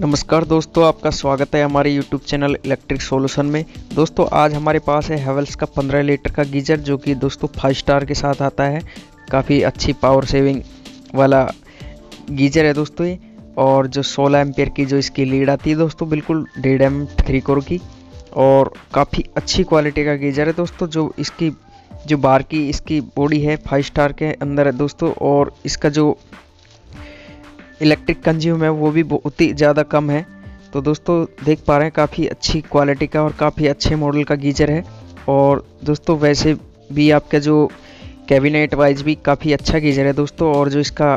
नमस्कार दोस्तों, आपका स्वागत है हमारे YouTube चैनल इलेक्ट्रिक सॉल्यूशन में। दोस्तों आज हमारे पास है हेवल्स का 15 लीटर का गीजर, जो कि दोस्तों 5 स्टार के साथ आता है। काफ़ी अच्छी पावर सेविंग वाला गीजर है दोस्तों ये, और जो 16 एम्पियर की जो इसकी लीड आती है दोस्तों, बिल्कुल 1.5 एम3 कोर की, और काफ़ी अच्छी क्वालिटी का गीजर है दोस्तों। जो इसकी जो बाहर की इसकी बॉडी है 5 स्टार के अंदर है दोस्तों, और इसका जो इलेक्ट्रिक कंज्यूम है वो भी बहुत ही ज़्यादा कम है। तो दोस्तों देख पा रहे हैं काफ़ी अच्छी क्वालिटी का और काफ़ी अच्छे मॉडल का गीजर है। और दोस्तों वैसे भी आपका जो कैबिनेट वाइज भी काफ़ी अच्छा गीजर है दोस्तों। और जो इसका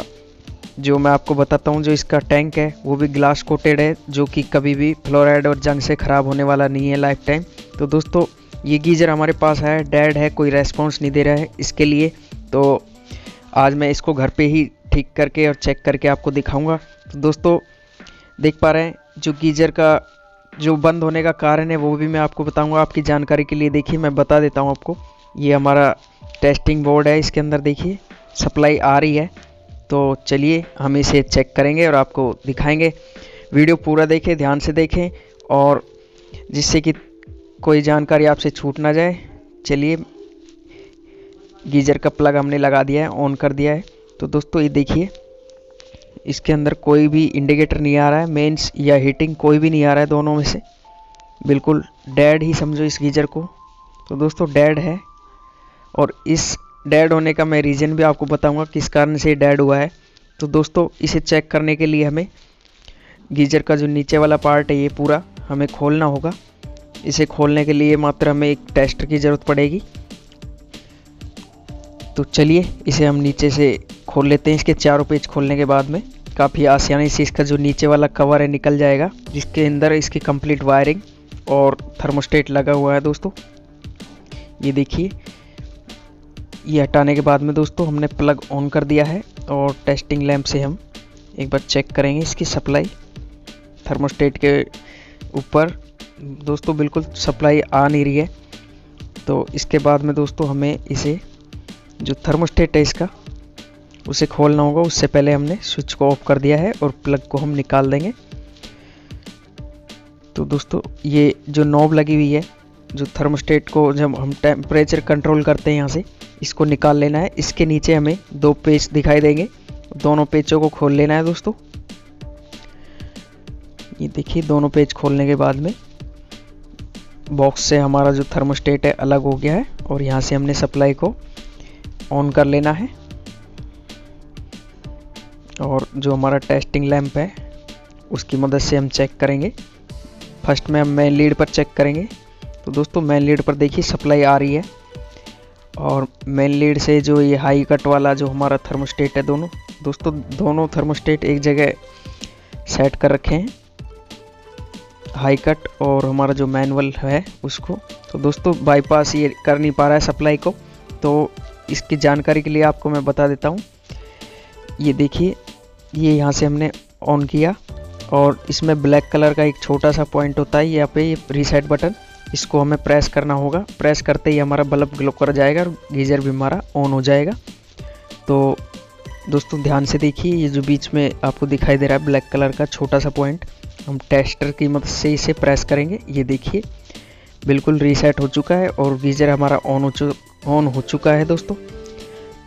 जो मैं आपको बताता हूँ, जो इसका टैंक है वो भी ग्लास कोटेड है, जो कि कभी भी फ्लोराइड और जंग से ख़राब होने वाला नहीं है लाइफ टाइम। तो दोस्तों ये गीजर हमारे पास है, डेड है, कोई रेस्पॉन्स नहीं दे रहा है इसके लिए। तो आज मैं इसको घर पर ही ठीक करके और चेक करके आपको दिखाऊंगा। तो दोस्तों देख पा रहे हैं जो गीजर का जो बंद होने का कारण है वो भी मैं आपको बताऊंगा। आपकी जानकारी के लिए देखिए मैं बता देता हूं आपको, ये हमारा टेस्टिंग बोर्ड है, इसके अंदर देखिए सप्लाई आ रही है। तो चलिए हम इसे चेक करेंगे और आपको दिखाएंगे। वीडियो पूरा देखें, ध्यान से देखें, और जिससे कि कोई जानकारी आपसे छूट ना जाए। चलिए गीजर का प्लग हमने लगा दिया है, ऑन कर दिया है। तो दोस्तों ये देखिए इसके अंदर कोई भी इंडिकेटर नहीं आ रहा है, मेंस या हीटिंग कोई भी नहीं आ रहा है, दोनों में से बिल्कुल डेड ही समझो इस गीजर को। तो दोस्तों डेड है, और इस डेड होने का मैं रीज़न भी आपको बताऊंगा किस कारण से डेड हुआ है। तो दोस्तों इसे चेक करने के लिए हमें गीजर का जो नीचे वाला पार्ट है ये पूरा हमें खोलना होगा। इसे खोलने के लिए मात्र हमें एक टेस्टर की ज़रूरत पड़ेगी। तो चलिए इसे हम नीचे से खोल लेते हैं। इसके चारों पेज खोलने के बाद में काफ़ी आसानी से इसका जो नीचे वाला कवर है निकल जाएगा, जिसके अंदर इसकी कंप्लीट वायरिंग और थर्मोस्टेट लगा हुआ है दोस्तों। ये देखिए, ये हटाने के बाद में दोस्तों हमने प्लग ऑन कर दिया है, और टेस्टिंग लैंप से हम एक बार चेक करेंगे इसकी सप्लाई। थर्मोस्टेट के ऊपर दोस्तों बिल्कुल सप्लाई आ नहीं रही है। तो इसके बाद में दोस्तों हमें इसे जो थर्मोस्टेट है इसका उसे खोलना होगा। उससे पहले हमने स्विच को ऑफ कर दिया है और प्लग को हम निकाल देंगे। तो दोस्तों ये जो नॉब लगी हुई है जो थर्मोस्टेट को जब हम टेम्परेचर कंट्रोल करते हैं यहाँ से, इसको निकाल लेना है। इसके नीचे हमें 2 पेच दिखाई देंगे, दोनों पेचों को खोल लेना है दोस्तों। ये देखिए दोनों पेच खोलने के बाद में बॉक्स से हमारा जो थर्मोस्टेट है अलग हो गया है, और यहाँ से हमने सप्लाई को ऑन कर लेना है। और जो हमारा टेस्टिंग लैंप है उसकी मदद से हम चेक करेंगे। फर्स्ट में हम मेन लीड पर चेक करेंगे। तो दोस्तों मेन लीड पर देखिए सप्लाई आ रही है, और मेन लीड से जो ये हाई कट वाला जो हमारा थर्मोस्टेट है, दोनों थर्मोस्टेट एक जगह सेट कर रखे हैं, हाई कट और हमारा जो मैनुअल है उसको। तो दोस्तों बाईपास ये कर नहीं पा रहा है सप्लाई को। तो इसकी जानकारी के लिए आपको मैं बता देता हूँ। ये देखिए ये यहाँ से हमने ऑन किया, और इसमें ब्लैक कलर का एक छोटा सा पॉइंट होता है यहाँ पे, ये रीसेट बटन, इसको हमें प्रेस करना होगा। प्रेस करते ही हमारा बल्ब ग्लो कर जाएगा और गीजर भी हमारा ऑन हो जाएगा। तो दोस्तों ध्यान से देखिए, ये जो बीच में आपको दिखाई दे रहा है ब्लैक कलर का छोटा सा पॉइंट, हम टेस्टर की मदद से इसे प्रेस करेंगे। ये देखिए बिल्कुल रीसेट हो चुका है और गीजर हमारा ऑन हो चुका है दोस्तों।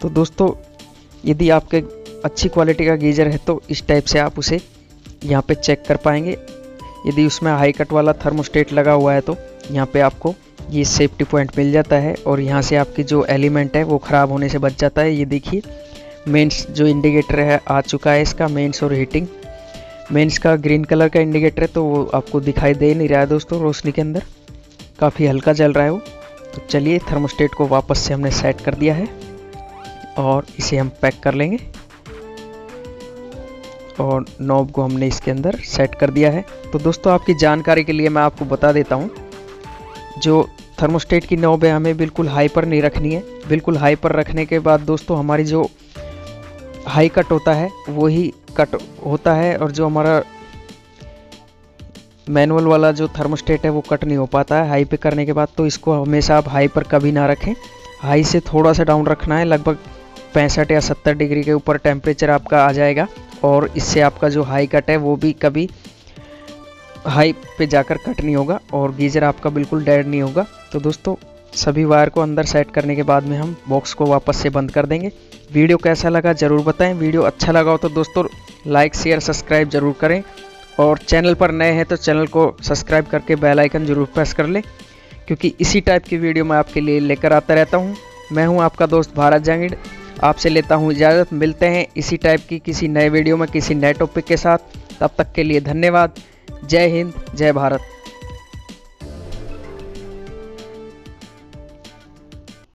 तो दोस्तों यदि आपके अच्छी क्वालिटी का गीजर है तो इस टाइप से आप उसे यहाँ पे चेक कर पाएंगे। यदि उसमें हाई कट वाला थर्मोस्टेट लगा हुआ है तो यहाँ पे आपको ये सेफ्टी पॉइंट मिल जाता है, और यहाँ से आपकी जो एलिमेंट है वो ख़राब होने से बच जाता है। ये देखिए मेंस जो इंडिकेटर है आ चुका है इसका, मेंस और हीटिंग। मेंस का ग्रीन कलर का इंडिकेटर है, तो वो आपको दिखाई दे नहीं रहा है दोस्तों, रोशनी के अंदर काफ़ी हल्का जल रहा है वो। तो चलिए थर्मोस्टेट को वापस से हमने सेट कर दिया है, और इसे हम पैक कर लेंगे, और नॉब को हमने इसके अंदर सेट कर दिया है। तो दोस्तों आपकी जानकारी के लिए मैं आपको बता देता हूँ, जो थर्मोस्टेट की नॉब है हमें बिल्कुल हाई पर नहीं रखनी है। बिल्कुल हाई पर रखने के बाद दोस्तों हमारी जो हाई कट होता है वही कट होता है, और जो हमारा मैनुअल वाला जो थर्मोस्टेट है वो कट नहीं हो पाता है हाई पे करने के बाद। तो इसको हमेशा आप हाई पर कभी ना रखें, हाई से थोड़ा सा डाउन रखना है, लगभग 65 या 70 डिग्री के ऊपर टेम्परेचर आपका आ जाएगा, और इससे आपका जो हाई कट है वो भी कभी हाई पे जाकर कट नहीं होगा और गीजर आपका बिल्कुल डेड नहीं होगा। तो दोस्तों सभी वायर को अंदर सेट करने के बाद में हम बॉक्स को वापस से बंद कर देंगे। वीडियो कैसा लगा ज़रूर बताएं। वीडियो अच्छा लगा हो तो दोस्तों लाइक शेयर सब्सक्राइब ज़रूर करें और चैनल पर नए हैं तो चैनल को सब्सक्राइब करके बेल आइकन ज़रूर प्रेस कर लें, क्योंकि इसी टाइप की वीडियो मैं आपके लिए लेकर आता रहता हूँ। मैं हूँ आपका दोस्त भारत जांगिड़, आपसे लेता हूँ इजाज़त। मिलते हैं इसी टाइप की किसी नए वीडियो में किसी नए टॉपिक के साथ। तब तक के लिए धन्यवाद। जय हिंद जय भारत।